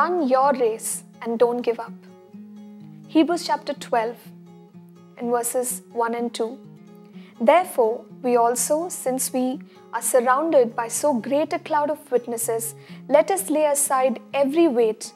Run your race and don't give up. Hebrews chapter 12 in verses 1 and 2. Therefore, we also, since we are surrounded by so great a cloud of witnesses, let us lay aside every weight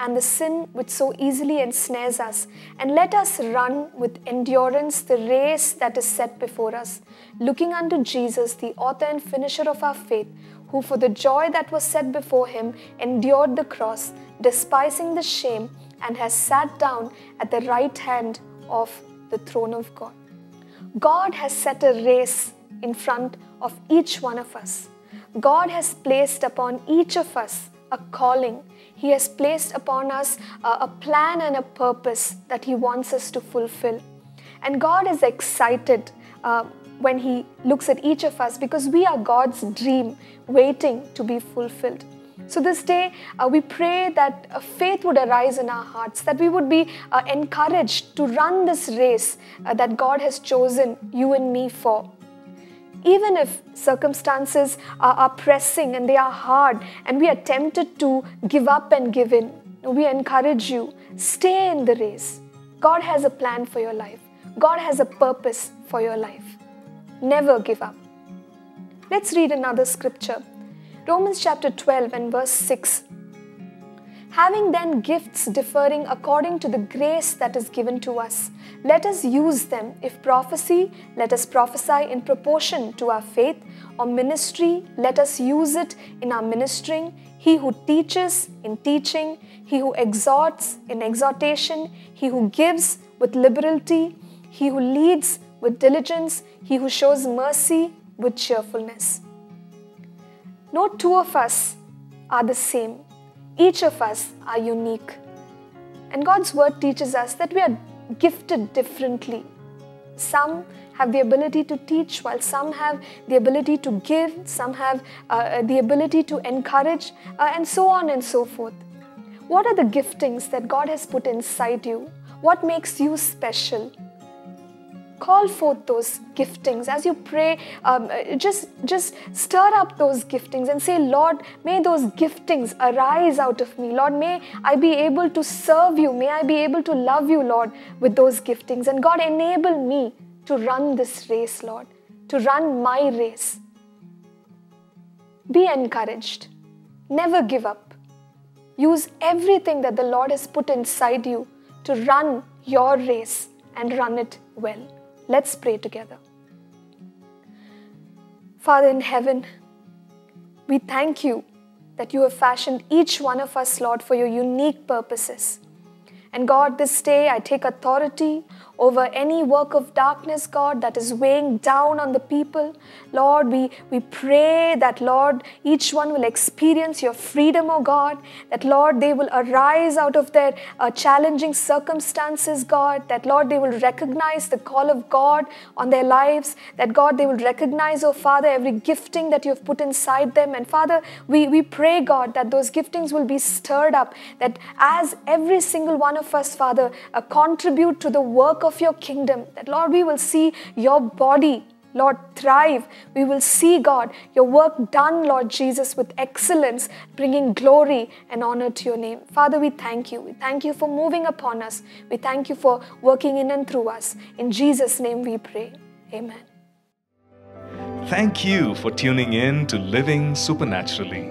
and the sin which so easily ensnares us, and let us run with endurance the race that is set before us, looking unto Jesus, the author and finisher of our faith, who for the joy that was set before him endured the cross, despising the shame, and has sat down at the right hand of the throne of God. God has set a race in front of each one of us. God has placed upon each of us a calling. He has placed upon us a plan and a purpose that He wants us to fulfill. And God is excited when He looks at each of us, because we are God's dream waiting to be fulfilled. So this day we pray that faith would arise in our hearts, that we would be encouraged to run this race that God has chosen you and me for. Even if circumstances are pressing and they are hard and we are tempted to give up and give in, we encourage you, stay in the race. God has a plan for your life. God has a purpose for your life. Never give up. Let's read another scripture. Romans chapter 12 and verse 6. Having then gifts differing according to the grace that is given to us, let us use them. If prophecy, let us prophesy in proportion to our faith, or ministry, let us use it in our ministering, he who teaches in teaching, he who exhorts in exhortation, he who gives with liberality, he who leads with diligence, he who shows mercy with cheerfulness. No two of us are the same. Each of us are unique. And God's word teaches us that we are gifted differently. Some have the ability to teach, while some have the ability to give, some have the ability to encourage, and so on and so forth. What are the giftings that God has put inside you? What makes you special? Call forth those giftings. As you pray, just stir up those giftings and say, Lord, may those giftings arise out of me. Lord, may I be able to serve you. May I be able to love you, Lord, with those giftings. And God, enable me to run this race, Lord, to run my race. Be encouraged. Never give up. Use everything that the Lord has put inside you to run your race and run it well. Let's pray together. Father in heaven, we thank you that you have fashioned each one of us, Lord, for your unique purposes. And God, this day I take authority over any work of darkness, God, that is weighing down on the people. Lord, we pray that, Lord, each one will experience your freedom, O God, that, Lord, they will arise out of their challenging circumstances, God, that, Lord, they will recognize the call of God on their lives, that, God, they will recognize, O Father, every gifting that you have put inside them. And, Father, we pray, God, that those giftings will be stirred up, that as every single one of us, Father, contribute to the work of your kingdom, that, Lord, we will see your body, Lord, thrive. We will see, God, your work done, Lord Jesus, with excellence, bringing glory and honor to your name. Father, we thank you. We thank you for moving upon us. We thank you for working in and through us. In Jesus' name we pray. Amen. Thank you for tuning in to Living Supernaturally.